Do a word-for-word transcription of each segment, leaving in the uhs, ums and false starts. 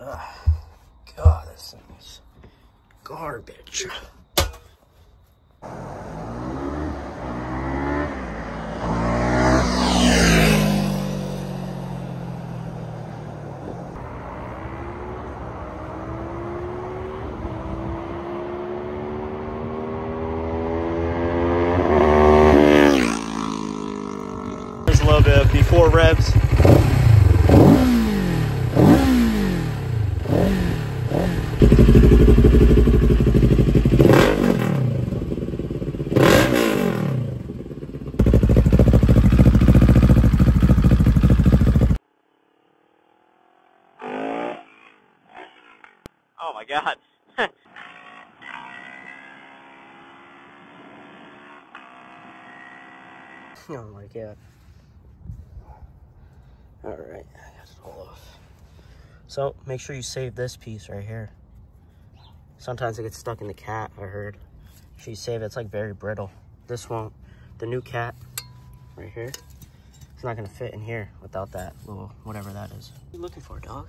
Ugh. God, this thing is garbage. Four revs. Oh my God. Oh my God. All right, I got it all off. So make sure you save this piece right here. Sometimes it gets stuck in the cat, I heard. Make sure you save it, it's like very brittle. This won't, the new cat right here, it's not gonna fit in here without that little, whatever that is. What are you looking for, dog?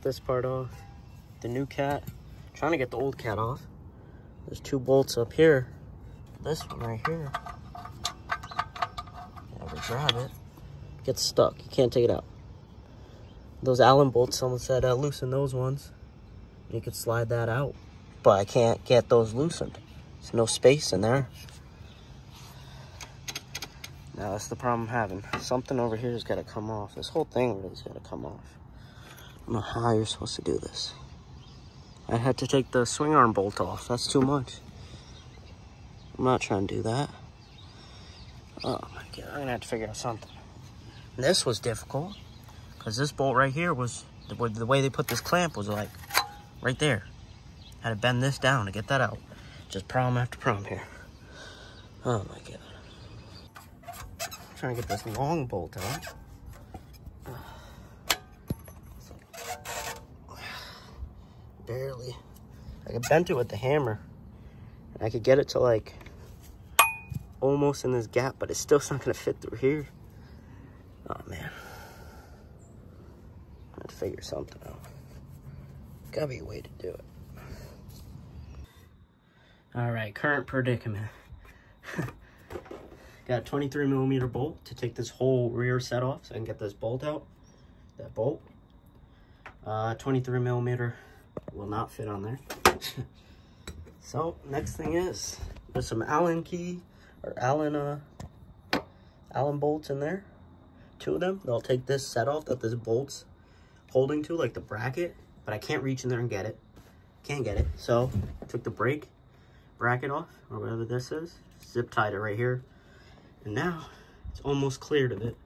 This part off, the new cat, I'm trying to get the old cat off. There's two bolts up here, this one right here, never grab it, gets stuck, you can't take it out. Those Allen bolts, someone said uh, loosen those ones, you could slide that out, but I can't get those loosened, there's no space in there. Now that's the problem I'm having, something over here has got to come off, this whole thing really has got to come off. I don't know how you're supposed to do this. I had to take the swing arm bolt off. That's too much. I'm not trying to do that. Oh my God, I'm gonna have to figure out something. And this was difficult because this bolt right here was, the, the way they put this clamp was like right there. I had to bend this down to get that out. Just problem after problem here. Oh my God. I'm trying to get this long bolt out. Barely. I could bend it with the hammer. And I could get it to like almost in this gap, but it's still not gonna fit through here. Oh man. I have to figure something out. Gotta be a way to do it. Alright, current predicament. Got a twenty-three millimeter bolt to take this whole rear set off so I can get this bolt out. That bolt. Uh twenty-three millimeter. Will not fit on there. So next thing is there's some Allen key or Allen uh Allen bolts in there, two of them. They'll take this set off that this bolt's holding to, like the bracket, but I can't reach in there and get it. Can't get it. So I took the brake bracket off or whatever this is, zip tied it right here, and now it's almost cleared of it.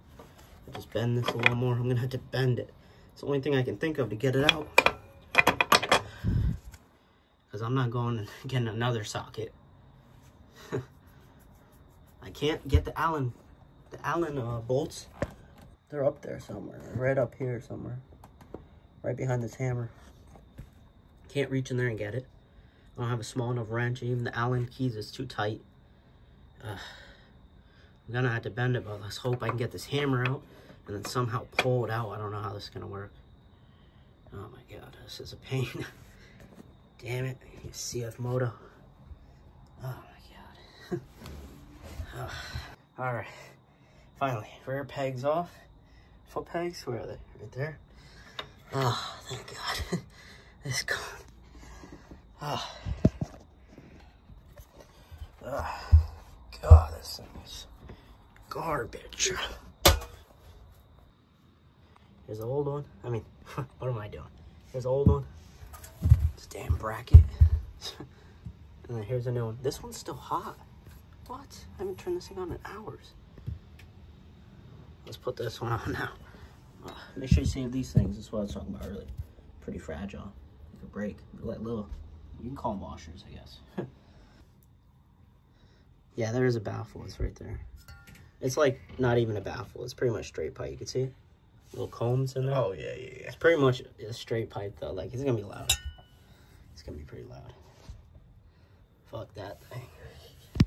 I'll just bend this a little more. I'm gonna have to bend it. It's the only thing I can think of to get it out. I'm not going and getting another socket. I can't get the Allen, the Allen uh, bolts. They're up there somewhere, right up here somewhere, right behind this hammer. Can't reach in there and get it. I don't have a small enough wrench. Even the Allen keys is too tight. Uh, I'm gonna have to bend it, but let's hope I can get this hammer out and then somehow pull it out. I don't know how this is gonna work. Oh my God, this is a pain. Damn it, CFMoto. Oh my God. Oh. Alright, finally, rear pegs off. Foot pegs, where are they? Right there. Oh, thank God. It's gone. Oh. Oh. God, this thing is garbage. Here's the old one. I mean, what am I doing? Here's the old one. Damn bracket. And then here's a new one. This one's still hot. What? I haven't turned this thing on in hours. Let's put this one on now. Uh, make sure you save these things. That's what I was talking about earlier. Pretty fragile. You can break. Like little, you can call them washers, I guess. Yeah, there is a baffle. It's right there. It's like not even a baffle. It's pretty much straight pipe. You can see it. little combs in there. Oh, yeah, yeah, yeah. It's pretty much a straight pipe, though. Like, it's going to be loud. It's going to be pretty loud. Fuck that thing.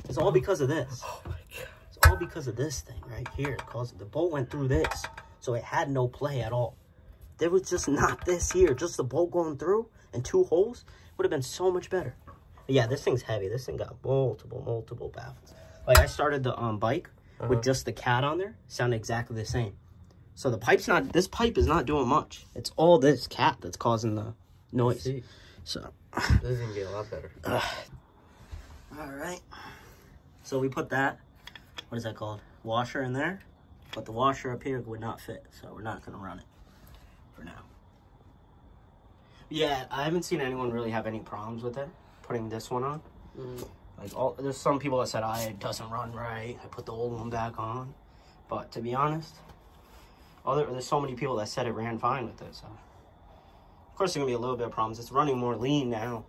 It's all because of this. Oh, my God. It's all because of this thing right here. Because the bolt went through this, so it had no play at all. There was just not this here. Just the bolt going through and two holes would have been so much better. But yeah, this thing's heavy. This thing got multiple, multiple baffles. Like, I started the um, bike uh-huh. with just the cat on there. Sounded exactly the same. So the pipe's not, this pipe is not doing much. It's all this cat that's causing the noise. See. So it doesn't get a lot better. Uh, all right. So we put that, what is that called? Washer in there. But the washer up here would not fit. So we're not going to run it for now. Yeah, I haven't seen anyone really have any problems with it. Putting this one on. Mm. Like all, there's some people that said, I it doesn't run right. I put the old one back on. But to be honest, Other, there's so many people that said it ran fine with it, so. Of course, there's going to be a little bit of problems. It's running more lean now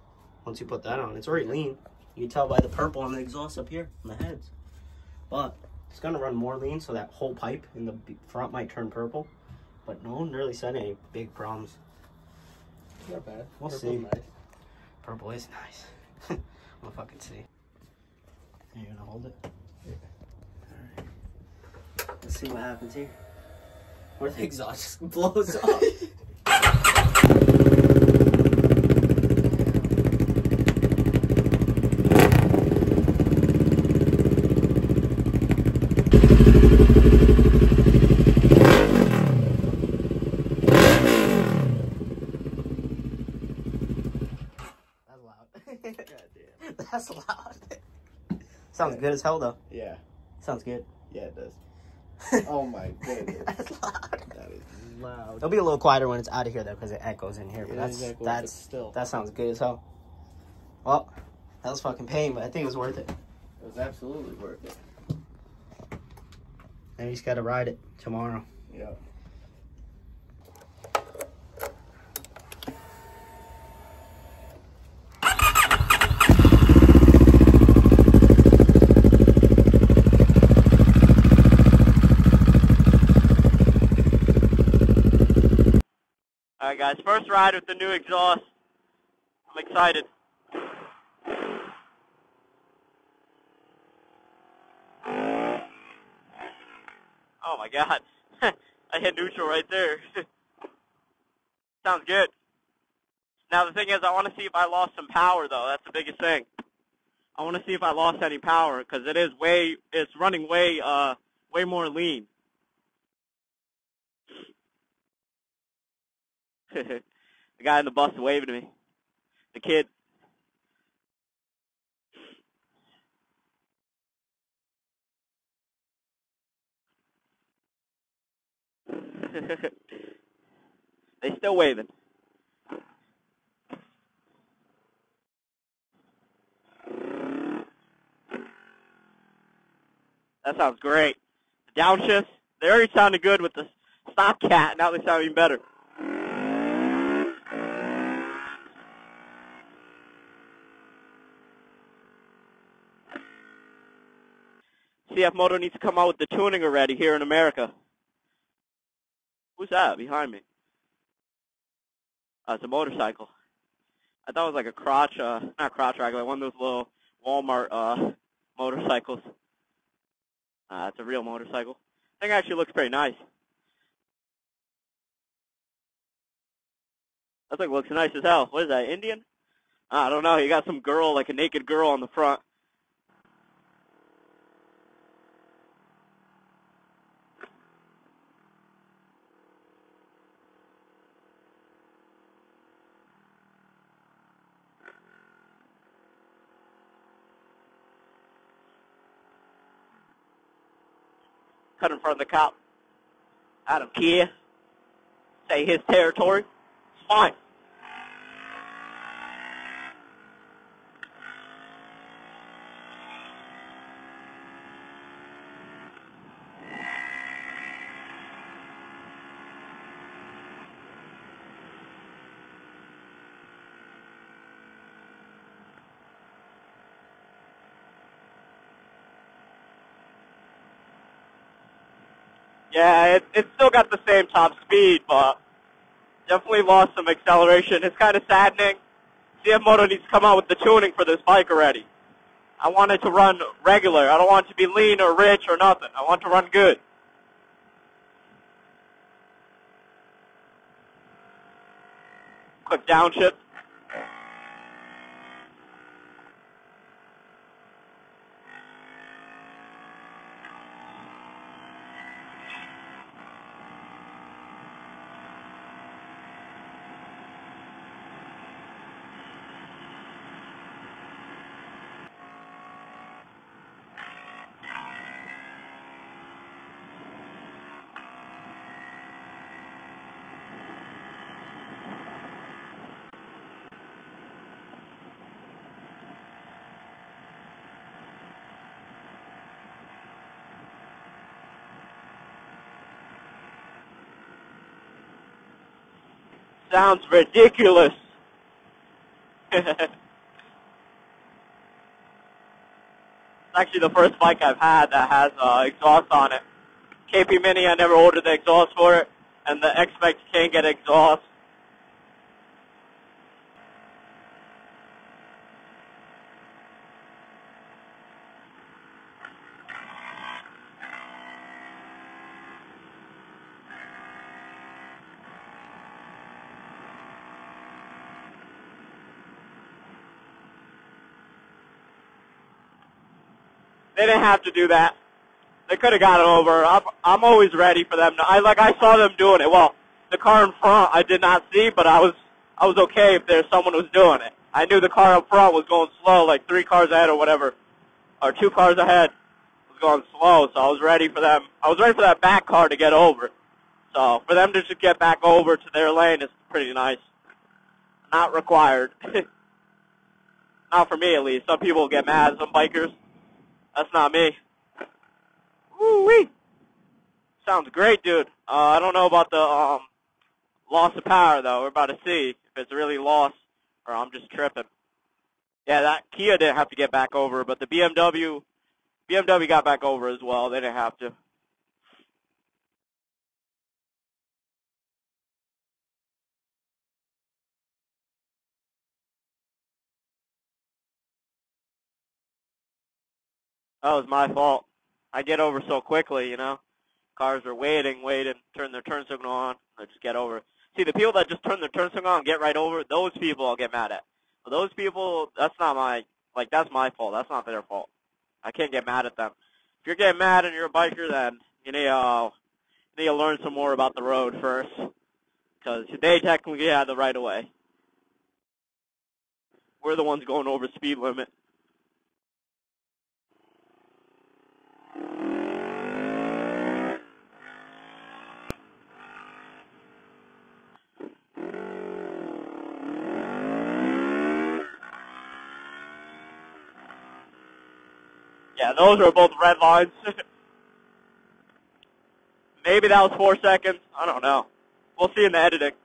once you put that on. It's already lean. You can tell by the purple on the exhaust up here, on the heads. But it's going to run more lean, so that whole pipe in the front might turn purple. But no one really said any big problems. Not bad. We'll purple see. Nice. Purple is nice. We'll fucking see. Are you going to hold it? Yeah. All right. Let's see what happens here. Where the exhaust just blows off. That's loud. That's loud. Sounds good as hell, though. Yeah. Sounds good. Yeah, it does. Oh my goodness. That's loud. That is loud. It'll be a little quieter when it's out of here though, because it echoes in here. But yeah, that's exactly. that's still. That sounds good as hell. Well, that was fucking pain, but I think it was worth it. It was absolutely worth it. And you just gotta ride it tomorrow. Yeah. Alright guys, first ride with the new exhaust. I'm excited. Oh my god. I hit neutral right there. Sounds good. Now the thing is, I want to see if I lost some power though. That's the biggest thing. I want to see if I lost any power, because it is way, it's running way, uh, way more lean. The guy in the bus waved at me. The kid. They still waving. That sounds great. The downshifts, they already sounded good with the stop cat. Now they sound even better. CFMoto needs to come out with the tuning already here in America. Who's that behind me? Uh, it's a motorcycle. I thought it was like a crotch, uh, not crotch rack, like one of those little Walmart uh, motorcycles. Uh, it's a real motorcycle. I think it actually looks pretty nice. That thing looks nice as hell. What is that, Indian? Uh, I don't know. You got some girl, like a naked girl on the front. Cut in front of the cop. I don't care. Say his territory. It's fine. Yeah, it, it's still got the same top speed, but definitely lost some acceleration. It's kind of saddening. CFMoto needs to come out with the tuning for this bike already. I want it to run regular. I don't want it to be lean or rich or nothing. I want it to run good. Click downshift. Sounds ridiculous. It's actually the first bike I've had that has uh, exhaust on it. K P Mini, I never ordered the exhaust for it, and the X-Max can't get exhaust. They didn't have to do that. They could have gotten over. I'm, I'm always ready for them. I like I saw them doing it. Well, the car in front I did not see, but I was I was okay if there's someone who's doing it. I knew the car up front was going slow, like three cars ahead or whatever, or two cars ahead was going slow. So I was ready for them. I was ready for that back car to get over. So for them to just get back over to their lane is pretty nice. Not required. Not for me at least. Some people get mad. Some bikers. That's not me. Woo-wee. Sounds great, dude. Uh, I don't know about the um, loss of power, though. We're about to see if it's really lost or I'm just tripping. Yeah, that Kia didn't have to get back over, but the B M W, B M W got back over as well. They didn't have to. That was my fault. I get over so quickly, you know. Cars are waiting, waiting, turn their turn signal on, they just get over. See, the people that just turn their turn signal on and get right over, those people I'll get mad at. But those people, that's not my, like, that's my fault. That's not their fault. I can't get mad at them. If you're getting mad and you're a biker, then you need, uh, you need to learn some more about the road first. Because they technically had the right of way. We're the ones going over speed limit. Yeah, those are both red lines. Maybe that was four seconds. I don't know. We'll see in the editing.